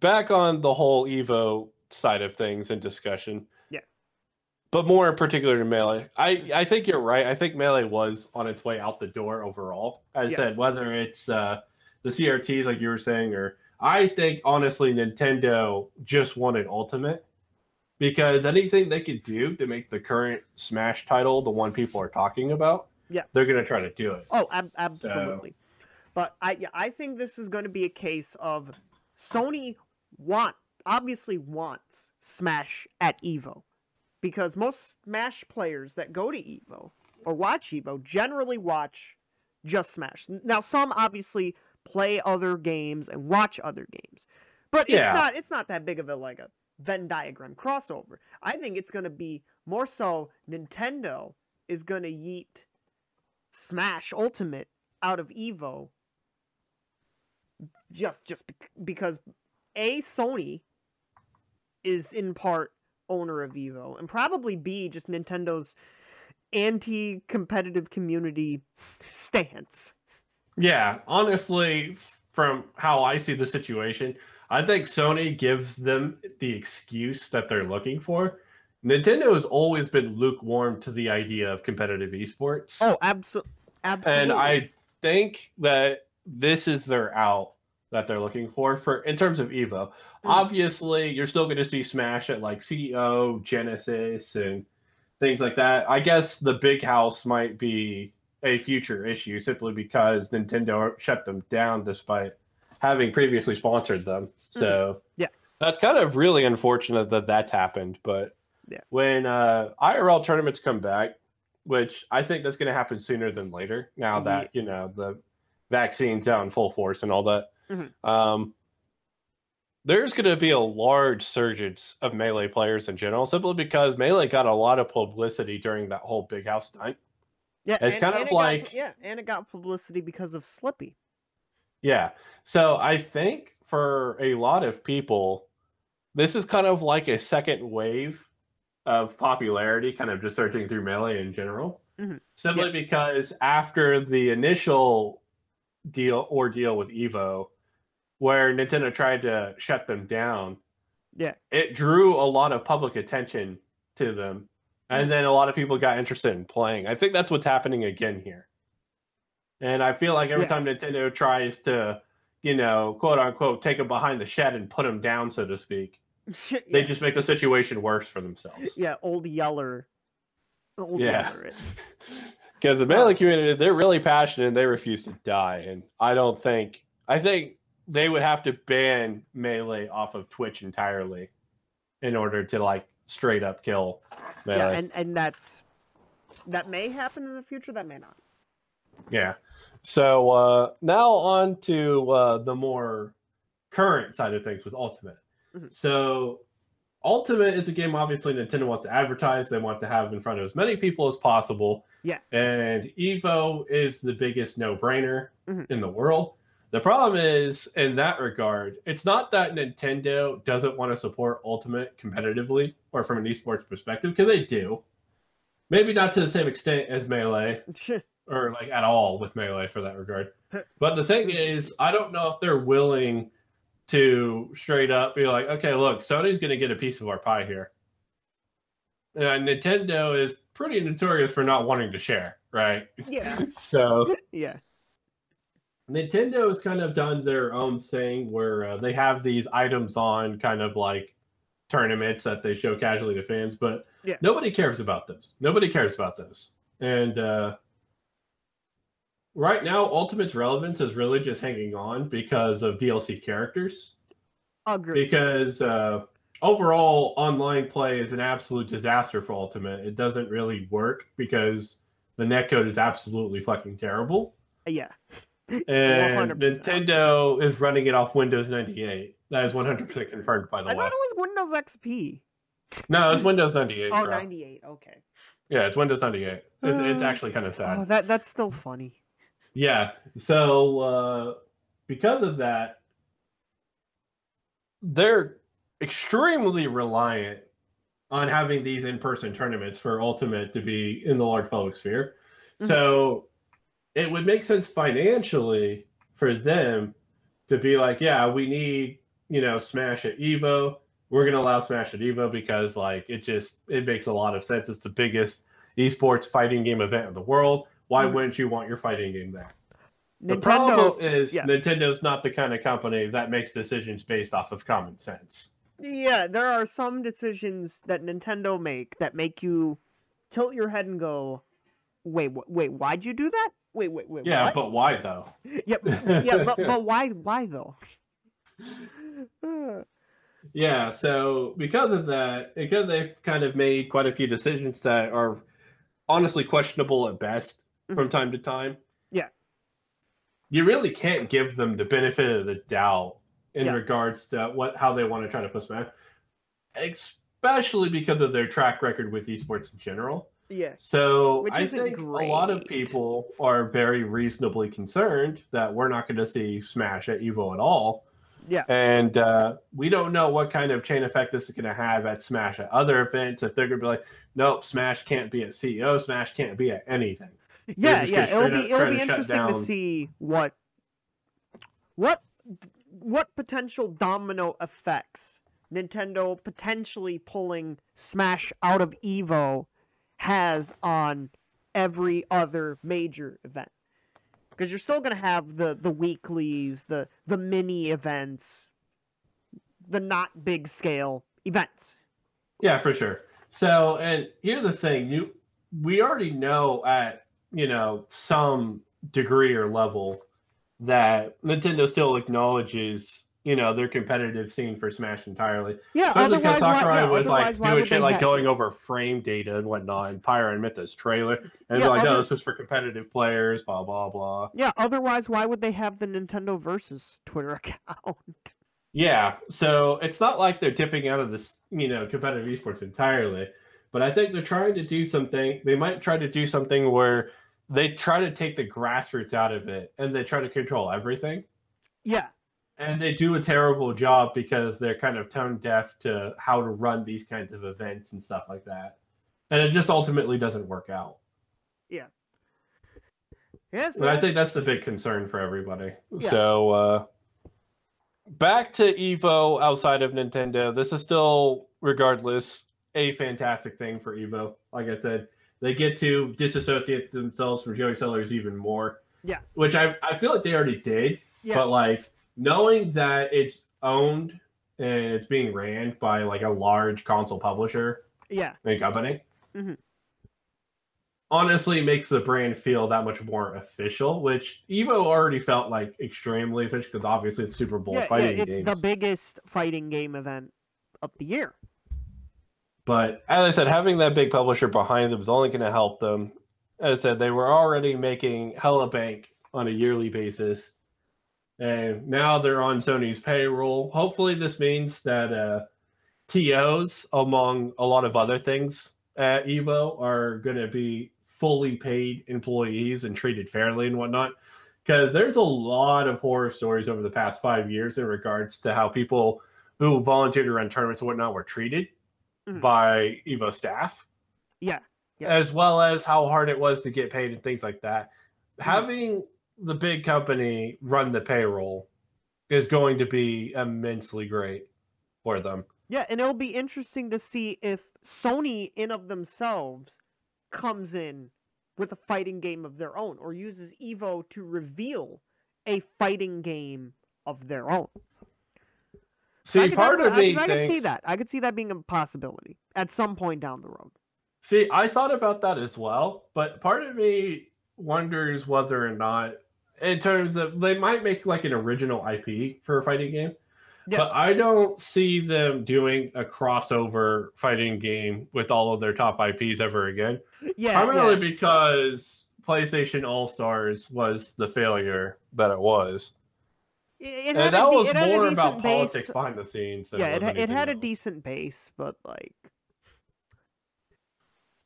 Back on the whole Evo side of things and discussion. Yeah. But more in particular to Melee. I, I think you're right. I think Melee was on its way out the door overall. As yeah. I said, whether it's uh, the C R Ts like you were saying, or I think, honestly, Nintendo just wanted Ultimate. Because anything they could do to make the current Smash title the one people are talking about, yeah, they're going to try to do it. Oh, ab- absolutely. So. But I, yeah, I think this is going to be a case of... Sony want obviously wants Smash at Evo because most Smash players that go to Evo or watch Evo generally watch just Smash. Now, some obviously play other games and watch other games, but yeah. it's not it's not that big of a like a Venn diagram crossover. I think it's going to be more so Nintendo is going to yeet Smash Ultimate out of Evo just just because A, Sony is in part owner of Evo, and probably B, just Nintendo's anti-competitive community stance. Yeah, honestly, from how I see the situation, I think Sony gives them the excuse that they're looking for. Nintendo has always been lukewarm to the idea of competitive esports. Oh, absolutely. Absolutely. And I think that this is their out that they're looking for, for in terms of Evo. Mm. Obviously, you're still going to see Smash at like C E O, Genesis, and things like that. I guess the Big House might be a future issue simply because Nintendo shut them down despite having previously sponsored them. So, mm. yeah, that's kind of really unfortunate that that's happened. But yeah. when uh, I R L tournaments come back, which I think that's going to happen sooner than later now mm-hmm. that, you know, the vaccine's out in full force and all that. Mm-hmm. Um, there's going to be a large surge of Melee players in general, simply because Melee got a lot of publicity during that whole Big House night. Yeah, it's and, kind and of like got, yeah, and it got publicity because of Slippi. Yeah, so I think for a lot of people, this is kind of like a second wave of popularity, kind of just searching through Melee in general, mm-hmm. simply yeah. because after the initial deal ordeal with Evo, where Nintendo tried to shut them down, yeah, it drew a lot of public attention to them, and then a lot of people got interested in playing. I think that's what's happening again here, and I feel like every yeah. time Nintendo tries to, you know, quote unquote, take them behind the shed and put them down, so to speak, yeah. they just make the situation worse for themselves. Yeah, old Yeller, old yeah. Yeller. Because the Melee community, they're really passionate and they refuse to die. And I don't think, I think they would have to ban Melee off of Twitch entirely in order to like straight up kill Melee. Yeah, and, and that's, that may happen in the future, that may not. Yeah. So uh, now on to uh, the more current side of things with Ultimate. Mm-hmm. So Ultimate is a game, obviously, Nintendo wants to advertise. They want to have in front of as many people as possible. Yeah. And Evo is the biggest no-brainer mm-hmm. in the world. The problem is, in that regard, it's not that Nintendo doesn't want to support Ultimate competitively or from an esports perspective, because they do. Maybe not to the same extent as Melee or like at all with Melee for that regard. But the thing is, I don't know if they're willing to straight up be like, okay, look, Sony's going to get a piece of our pie here. And Nintendo is pretty notorious for not wanting to share, right? Yeah. So yeah, Nintendo has kind of done their own thing where uh, they have these items on kind of like tournaments that they show casually to fans, but yeah. nobody cares about those. Nobody cares about those. And uh, right now, Ultimate's relevance is really just hanging on because of D L C characters. Agreed. Because uh, overall, online play is an absolute disaster for Ultimate. It doesn't really work because the netcode is absolutely fucking terrible. Yeah. And one hundred percent. Nintendo is running it off Windows ninety-eight. That is one hundred percent confirmed, by the I way. I thought it was Windows X P. No, it's Windows ninety-eight. Oh, bro. ninety-eight, okay. Yeah, it's Windows ninety-eight. It, uh, it's actually kind of sad. Oh, that, that's still funny. Yeah, so uh, because of that, they're extremely reliant on having these in-person tournaments for Ultimate to be in the large public sphere. Mm-hmm. So it would make sense financially for them to be like, yeah, we need, you know, Smash at Evo. We're going to allow Smash at Evo because, like, it just, it makes a lot of sense. It's the biggest esports fighting game event in the world. Why mm-hmm. wouldn't you want your fighting game there? Nintendo, the problem is yeah. Nintendo's not the kind of company that makes decisions based off of common sense. Yeah, there are some decisions that Nintendo make that make you tilt your head and go, wait, wh wait, why'd you do that? Wait, wait, wait. Yeah, what? But why though? yeah, yeah, but, but why, why though? Yeah, so because of that, because they've kind of made quite a few decisions that are honestly questionable at best mm-hmm. from time to time. Yeah. You really can't give them the benefit of the doubt in yeah. regards to what how they want to try to push back, especially because of their track record with esports in general. Yeah. So I think great. a lot of people are very reasonably concerned that we're not going to see Smash at EVO at all. Yeah. And uh, we don't know what kind of chain effect this is going to have at Smash at other events. If they're going to be like, nope, Smash can't be at C E O, Smash can't be at anything. Yeah, yeah. It'll be it'll be interesting to see what what what potential domino effects Nintendo potentially pulling Smash out of EVO has on every other major event. Because you're still going to have the, the weeklies, the, the mini events, the not big scale events. Yeah, for sure. So, and here's the thing, you we already know at, you know, some degree or level that Nintendo still acknowledges, you know, their competitive scene for Smash entirely. Yeah, especially because Sakurai why, yeah, was like doing shit like have... going over frame data and whatnot and Pyra and Mytha's trailer. And yeah, they're like, other... no, this is for competitive players, blah, blah, blah. Yeah, otherwise, why would they have the Nintendo Versus Twitter account? Yeah, so it's not like they're dipping out of this, you know, competitive esports entirely. But I think they're trying to do something, they might try to do something where they try to take the grassroots out of it and they try to control everything. Yeah. And they do a terrible job because they're kind of tone deaf to how to run these kinds of events and stuff like that. And it just ultimately doesn't work out. Yeah. Yes. And I think that's the big concern for everybody. Yeah. So uh, back to EVO outside of Nintendo. This is still, regardless, a fantastic thing for EVO. Like I said, they get to disassociate themselves from Joey Sellers even more. Yeah. Which I, I feel like they already did. Yeah. But like, knowing that it's owned and it's being ran by like a large console publisher yeah. and company mm-hmm. honestly makes the brand feel that much more official, which EVO already felt like extremely official because obviously it's Super Bowl yeah, fighting yeah, it's games. The biggest fighting game event of the year. But as I said, having that big publisher behind them is only going to help them. As I said, they were already making hella bank on a yearly basis. And now they're on Sony's payroll. Hopefully this means that uh, T Os, among a lot of other things at EVO, are going to be fully paid employees and treated fairly and whatnot. Because there's a lot of horror stories over the past five years in regards to how people who volunteered to run tournaments and whatnot were treated mm-hmm. by EVO staff. Yeah. yeah. As well as how hard it was to get paid and things like that. Mm-hmm. Having the big company run the payroll is going to be immensely great for them. Yeah, and it'll be interesting to see if Sony in of themselves comes in with a fighting game of their own or uses EVO to reveal a fighting game of their own. See, part of me I could see that. I could see that being a possibility at some point down the road. See, I thought about that as well, but part of me wonders whether or not, in terms of, they might make like an original I P for a fighting game, yeah. but I don't see them doing a crossover fighting game with all of their top I Ps ever again. Yeah, primarily yeah. because PlayStation All-Stars was the failure that it was, it, it and that a, was more about base. politics behind the scenes. Than yeah, it, it, it had else. a decent base, but like.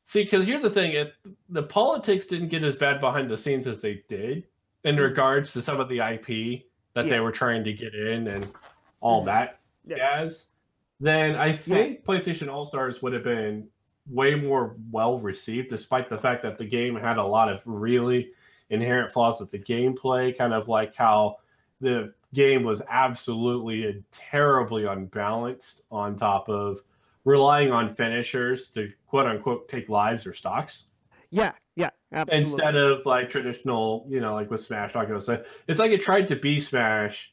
See, because here's the thing, it, the politics didn't get as bad behind the scenes as they did in regards to some of the I P that yeah. they were trying to get in and all that yeah. jazz. Then I think yeah. PlayStation All-Stars would have been way more well-received, despite the fact that the game had a lot of really inherent flaws with the gameplay, kind of like how the game was absolutely and terribly unbalanced on top of relying on finishers to quote-unquote take lives or stocks. Yeah, yeah, absolutely. Instead of, like, traditional, you know, like with Smash, like I was saying, it's like it tried to be Smash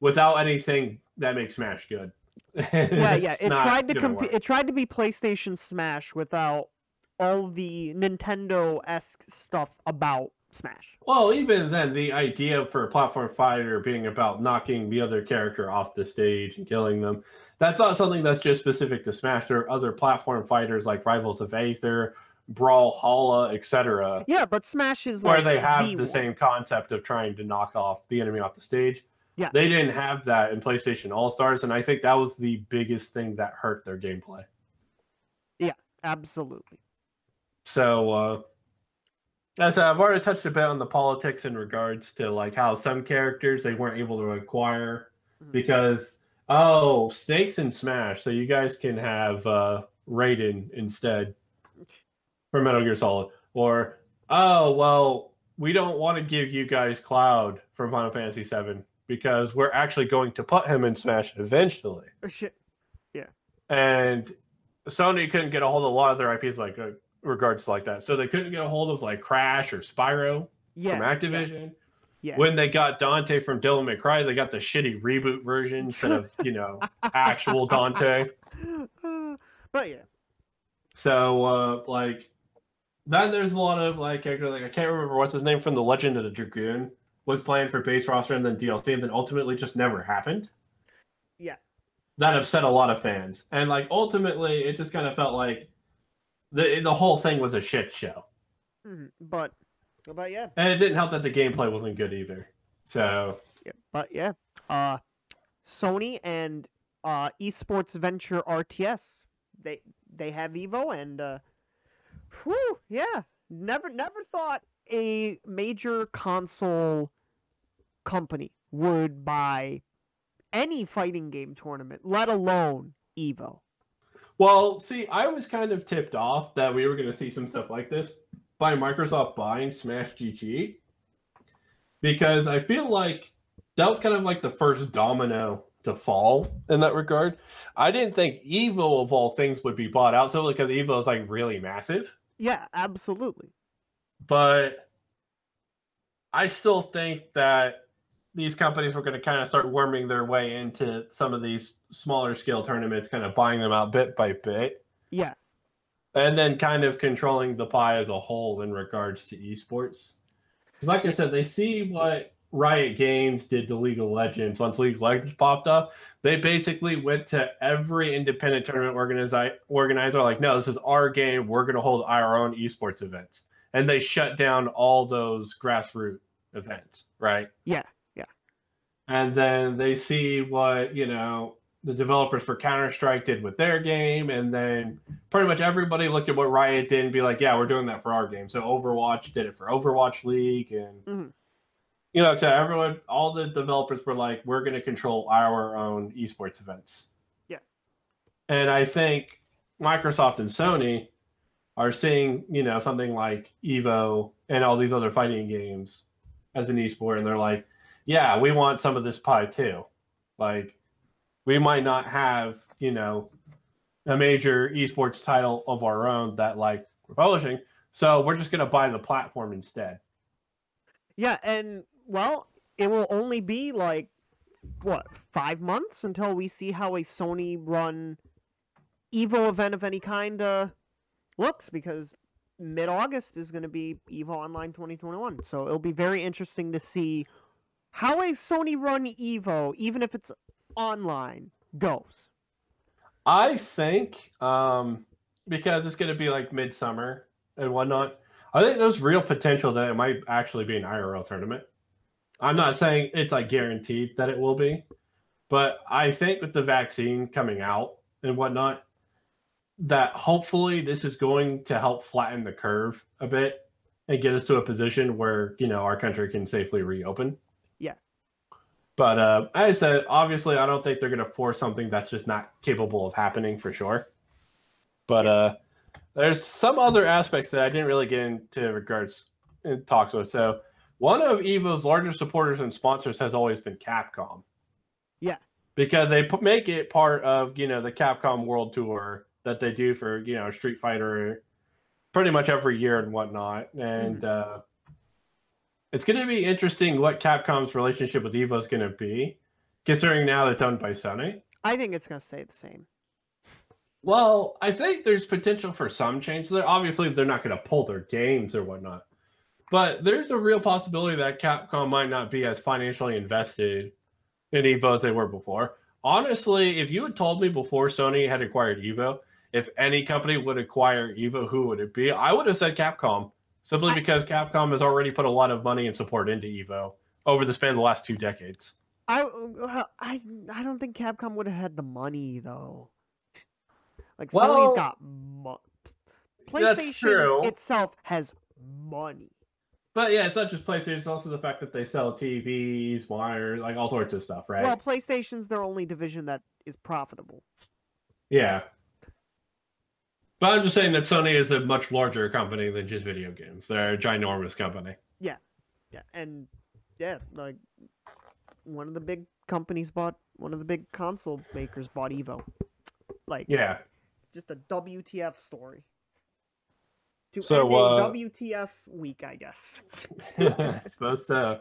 without anything that makes Smash good. Yeah, yeah, it tried to comp- it tried to be PlayStation Smash without all the Nintendo-esque stuff about Smash. Well, even then, the idea for a platform fighter being about knocking the other character off the stage and killing them, that's not something that's just specific to Smash. There are other platform fighters like Rivals of Aether, Brawlhalla, et cetera. Yeah, but Smash is where like they have the, the same concept of trying to knock off the enemy off the stage. Yeah, they didn't have that in PlayStation All-Stars, and I think that was the biggest thing that hurt their gameplay. Yeah, absolutely. So, uh, as I've already touched a bit on the politics in regards to like how some characters they weren't able to acquire mm-hmm. because oh, Snake's in Smash, so you guys can have uh, Raiden instead. For Metal Gear Solid, or oh well, we don't want to give you guys Cloud from Final Fantasy seven because we're actually going to put him in Smash eventually. Oh shit, yeah. And Sony couldn't get a hold of a lot of their I Ps like uh, regards to like that, so they couldn't get a hold of like Crash or Spyro yeah, from Activision. Yeah. yeah. When they got Dante from Devil May Cry, they got the shitty reboot version instead of you know actual Dante. Uh, but yeah. So uh, like. Then there's a lot of like characters like I can't remember what's his name from The Legend of the Dragoon was planned for base roster and then D L C and then ultimately just never happened. Yeah. That upset a lot of fans. And like ultimately it just kind of felt like the the whole thing was a shit show. Mm-hmm. But but yeah. And it didn't help that the gameplay wasn't good either. So yeah, but yeah. Uh Sony and uh Esports Venture R T S. They they have Evo and uh Whew, yeah, never never thought a major console company would buy any fighting game tournament, let alone Evo. Well, see, I was kind of tipped off that we were going to see some stuff like this by Microsoft buying Smash G G because I feel like that was kind of like the first domino to fall in that regard. I didn't think Evo, of all things, would be bought out solely because Evo is like really massive. Yeah, absolutely. But I still think that these companies were going to kind of start worming their way into some of these smaller scale tournaments, kind of buying them out bit by bit. Yeah. And then kind of controlling the pie as a whole in regards to esports. Because like I said, they see what Riot Games did to League of Legends. Once League of Legends popped up, they basically went to every independent tournament organizi- organizer like, no, this is our game. We're going to hold our own esports events. And they shut down all those grassroots events, right? Yeah, yeah. And then they see what, you know, the developers for Counter-Strike did with their game. And then pretty much everybody looked at what Riot did and be like, yeah, we're doing that for our game. So Overwatch did it for Overwatch League and... Mm-hmm. You know, to everyone, all the developers were like, we're going to control our own esports events. Yeah. And I think Microsoft and Sony are seeing, you know, something like Evo and all these other fighting games as an esport. And they're like, yeah, we want some of this pie too. Like, we might not have, you know, a major esports title of our own that, like, we're publishing. So we're just going to buy the platform instead. Yeah, and... Well, it will only be like, what, five months until we see how a Sony-run Evo event of any kind uh, looks, because mid-August is going to be Evo Online twenty twenty-one. So it'll be very interesting to see how a Sony-run Evo, even if it's online, goes. I think, um, because it's going to be like midsummer and whatnot, I think there's real potential that it might actually be an I R L tournament. I'm not saying it's like guaranteed that it will be, but I think with the vaccine coming out and whatnot, that hopefully this is going to help flatten the curve a bit and get us to a position where, you know, our country can safely reopen. Yeah. But uh, as I said, obviously, I don't think they're going to force something that's just not capable of happening for sure. But uh, there's some other aspects that I didn't really get into regards and talks with. So, one of Evo's largest supporters and sponsors has always been Capcom. Yeah. Because they p- make it part of, you know, the Capcom World Tour that they do for, you know, Street Fighter pretty much every year and whatnot. And mm-hmm. uh, it's going to be interesting what Capcom's relationship with Evo is going to be, considering now that it's owned by Sony. I think it's going to stay the same. Well, I think there's potential for some change there. Obviously, they're not going to pull their games or whatnot. But there's a real possibility that Capcom might not be as financially invested in Evo as they were before. Honestly, if you had told me before Sony had acquired Evo, if any company would acquire Evo, who would it be? I would have said Capcom, simply I, because Capcom has already put a lot of money and support into Evo over the span of the last two decades. I I, I don't think Capcom would have had the money, though. Like, well, Sony's got money. PlayStation itself has money. But yeah, it's not just PlayStation. It's also the fact that they sell T Vs, wires, like all sorts of stuff, right? Well, PlayStation's their only division that is profitable. Yeah. But I'm just saying that Sony is a much larger company than just video games. They're a ginormous company. Yeah. Yeah. And yeah, like one of the big companies bought, one of the big console makers bought Evo. Like, yeah. Just a W T F story. To so uh, W T F week, I guess. I suppose so.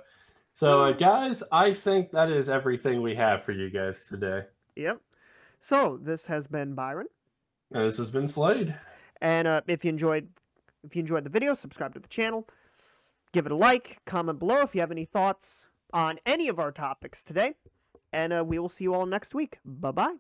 So, uh, guys, I think that is everything we have for you guys today. Yep. So this has been Byron. And this has been Slade. And uh, if you enjoyed, if you enjoyed the video, subscribe to the channel, give it a like, comment below if you have any thoughts on any of our topics today, and uh, we will see you all next week. Bye bye.